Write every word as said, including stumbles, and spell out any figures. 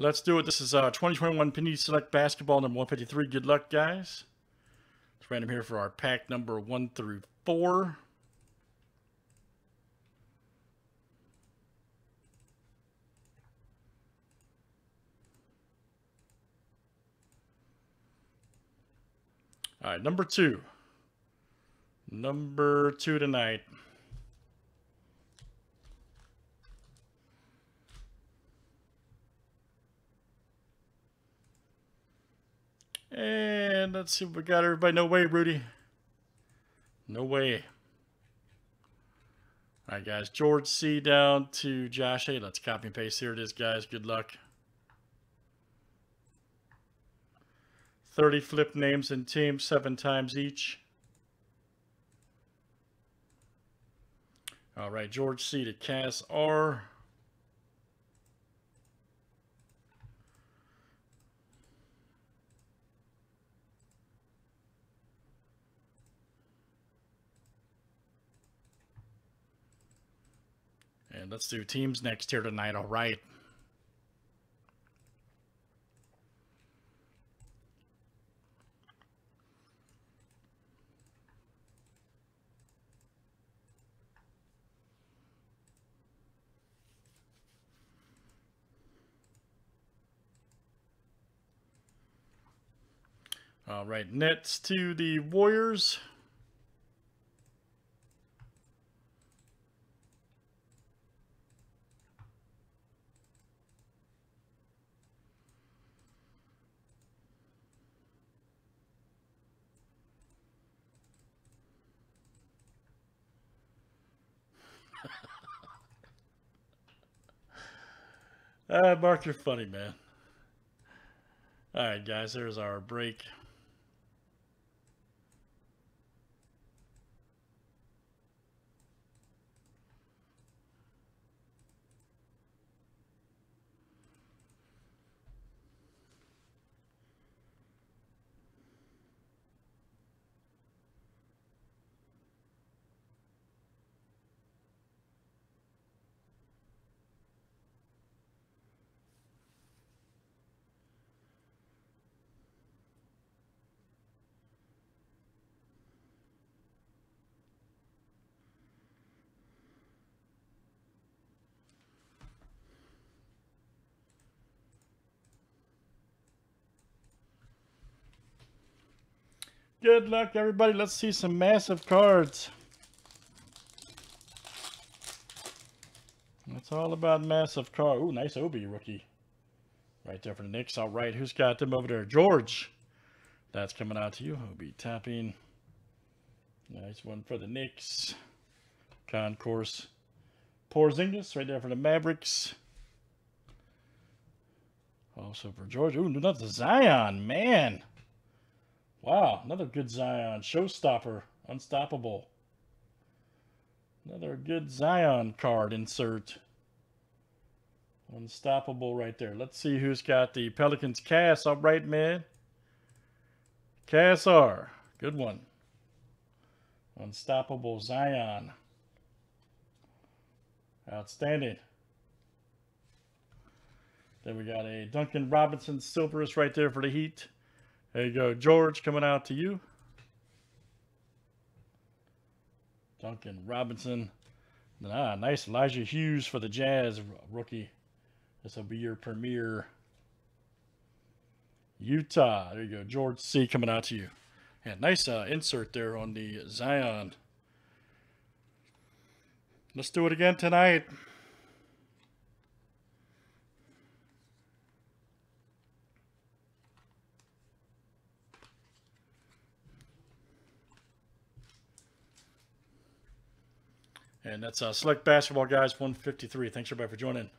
Let's do it. This is uh, twenty twenty-one Panini Select Basketball, number one fifty-three. Good luck, guys. It's random here for our pack number one through four. All right, number two. Number two tonight. And let's see what we got, everybody. No way, Rudy. No way. All right, guys. George C down to Josh A. Let's copy and paste. Here it is, guys. Good luck. thirty flip names and teams, seven times each. All right, George C to Cass R. And let's do teams next here tonight. All right. All right, Nets to the Warriors. uh, Mark, you're funny, man. All right, guys, there's our break. Good luck, everybody. Let's see some massive cards. It's all about massive cards. Ooh, nice Obi rookie. Right there for the Knicks. All right, who's got them over there? George. That's coming out to you. Obi tapping. Nice one for the Knicks. Concourse. Porzingis right there for the Mavericks. Also for George. Ooh, another Zion, man. Wow, another good Zion. Showstopper. Unstoppable. Another good Zion card insert. Unstoppable right there. Let's see who's got the Pelicans. Cass, all right, man. Cass R. Good one. Unstoppable Zion. Outstanding. Then we got a Duncan Robinson Silverus right there for the Heat. There you go, George, coming out to you. Duncan Robinson. Ah, nice Elijah Hughes for the Jazz rookie. This will be your premier. Utah. There you go, George C. coming out to you. Yeah, nice uh, insert there on the Zion. Let's do it again tonight. And that's uh, Select Basketball, guys, one fifty-three. Thanks, everybody, for joining.